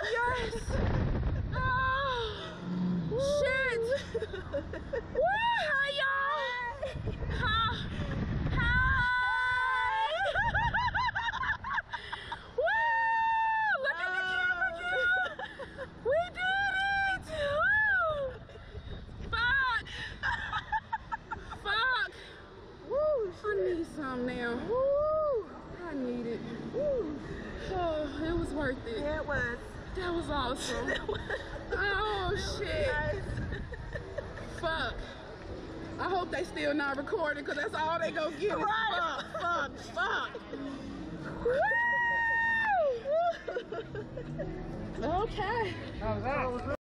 Yes! Oh, shit! Woo! Hi, y'all! Hi! Woo! Look at the camera, girl! We did it! Woo! Fuck! Fuck! Woo! I need some now. Woo! I need it. Woo! Oh, it was worth it. Yeah, it was. That was awesome. Oh, shit. Nice. Fuck. I hope they still not recording, because that's all they gonna get. Right. Fuck, fuck, fuck. Woo! Okay. That was awesome.